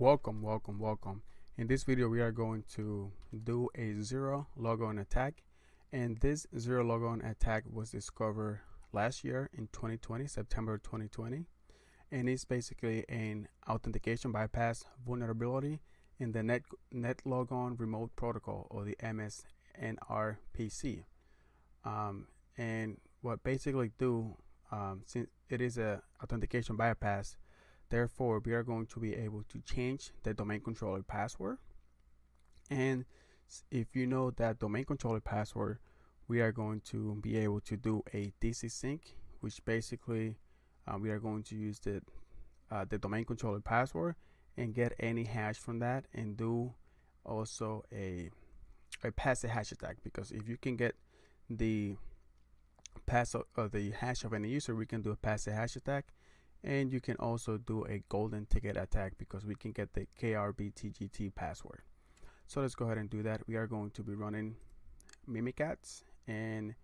Welcome. In this video we are going to do a ZeroLogon attack, and this ZeroLogon attack was discovered last year in 2020, September 2020, and it's basically an authentication bypass vulnerability in the Netlogon remote protocol, or the MS-NRPC. And what basically do, since it is a authentication bypass, therefore we are going to be able to change the domain controller password. And if you know that domain controller password, we are going to be able to do a dcsync, which basically we are going to use the domain controller password and get any hash from that, and do also a passive hash attack, because if you can get the pass of the hash of any user, we can do a passive hash attack. And you can also do a golden ticket attack, because we can get the krbtgt password. So let's go ahead and do that. We are going to be running mimikatz, and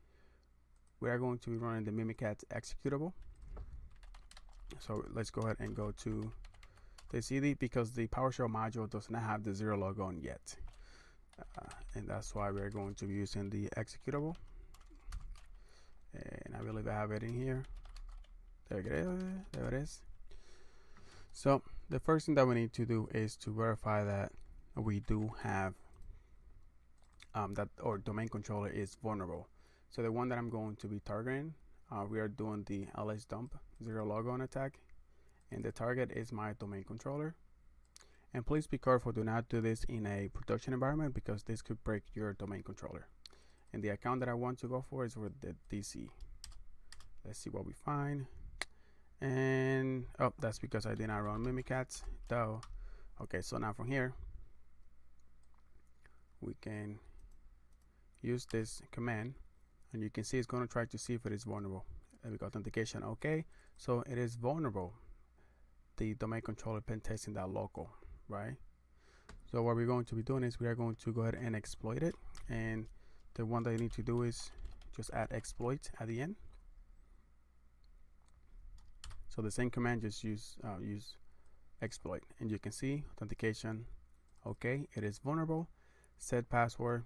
we are going to be running the mimikatz executable. So let's go ahead and go to the CD, because the PowerShell module does not have the ZeroLogon yet, and that's why we're going to be using the executable. And I believe I have it in here. There it is. So the first thing that we need to do is to verify that we do have that our domain controller is vulnerable. So the one that I'm going to be targeting, we are doing the lsadump ZeroLogon attack, and the target is my domain controller. And please be careful, do not do this in a production environment, because this could break your domain controller. And the account that I want to go for is with the DC. Let's see what we find. And oh, that's because I did not run mimikatz though. Okay, so now from here we can use this command, and you can see it's going to try to see if it is vulnerable. And we got authentication. Okay, so it is vulnerable, the domain controller pentesting.local, right? So what we're going to be doing is we are going to go ahead and exploit it, and the one that you need to do is just add exploit at the end. So the same command, just use exploit, and you can see authentication. Okay, it is vulnerable. Set password.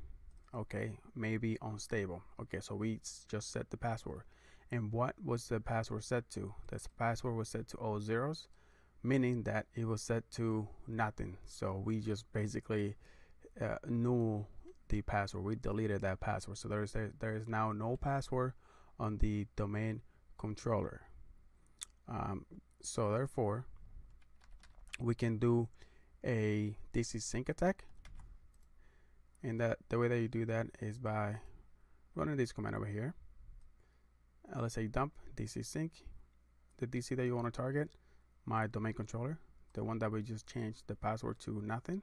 Okay, maybe unstable. Okay, so we just set the password. And what was the password set to? This password was set to all zeros, meaning that it was set to nothing. So we just basically knew the password. We deleted that password. So there is now no password on the domain controller. So therefore we can do a dcsync attack, and that the way that you do that is by running this command over here, lsadump dcsync, the DC that you want to target, my domain controller, the one that we just changed the password to nothing,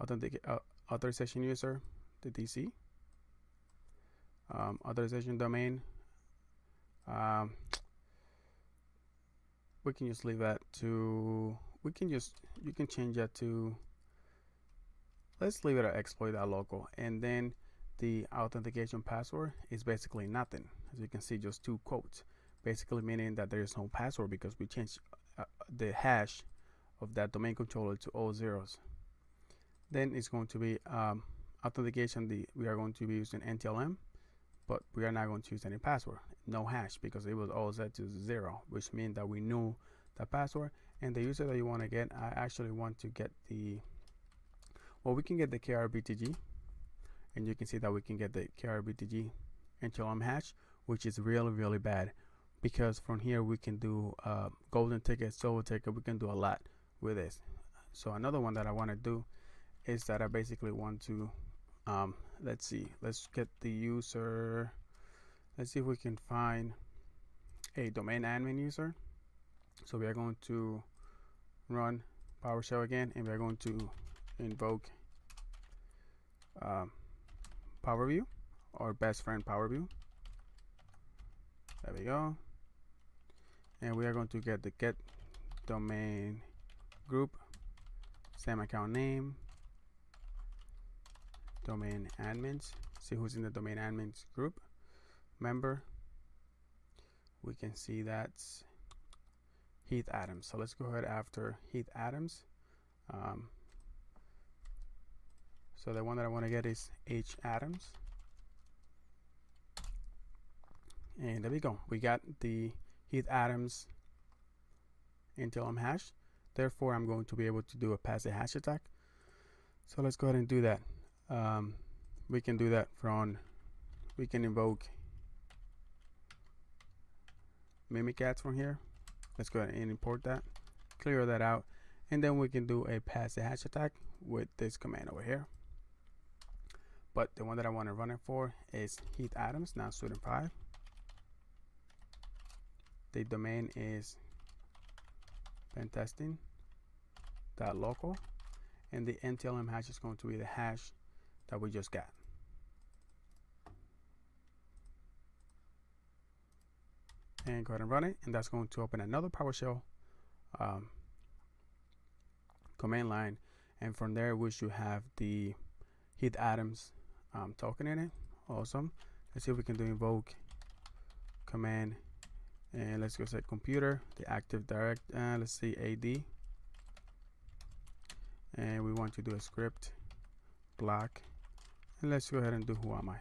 authorization user, the DC, authorization domain, we can just leave that to, you can change that to, let's leave it at exploit.local. And then the authentication password is basically nothing, as you can see, just two quotes, basically meaning that there is no password, because we changed the hash of that domain controller to all zeros. Then it's going to be authentication, we are going to be using NTLM, but we are not going to use any password, no hash, because it was all set to zero, which means that we knew the password. And the user that you want to get, I actually want to get the, well, we can get the krbtg, and you can see that we can get the krbtg NTLM hash, which is really, really bad, because from here we can do golden ticket, silver ticket, we can do a lot with this. So another one that I want to do is that I basically want to let's see, let's get the user, let's see if we can find a domain admin user. So we are going to run PowerShell again, and we are going to invoke PowerView, our best friend PowerView. There we go. And we are going to get the get domain group, same account name, domain admins, see who's in the domain admins group, member, we can see that's Heath Adams. So let's go ahead after Heath Adams, So the one that I want to get is H Adams. And there we go. We got the Heath Adams until I'm hashed. Therefore, I'm going to be able to do a pass a hash attack. So let's go ahead and do that. We can do that from, we can invoke mimikatz from here. Let's go ahead and import that, clear that out, and then we can do a pass a hash attack with this command over here. But the one that I want to run it for is Heath Adams, now student 5. The domain is pentesting.local, and the NTLM hash is going to be the hash that we just got. And go ahead and run it, and that's going to open another PowerShell command line, and from there we should have the Heath Adams token in it. Awesome. Let's see if we can do invoke command, and let's go set computer, the active direct, let's see AD, and we want to do a script block, and let's go ahead and do who am I.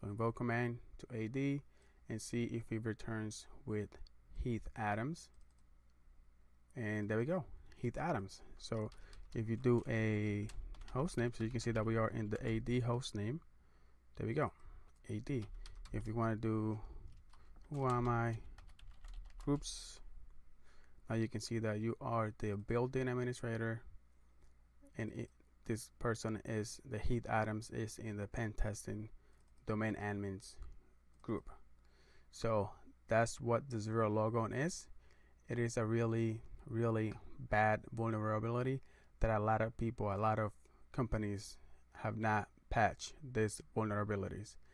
So invoke command to AD and see if it returns with Heath Adams, and there we go, Heath Adams. So if you do a host name, so you can see that we are in the AD host name. There we go, AD. If you want to do who am I groups, now you can see that you are the building administrator, and this person is the Heath Adams is in the pen testing domain admins group. So that's what the ZeroLogon is. It is a really bad vulnerability that a lot of people, a lot of companies have not patched these vulnerabilities.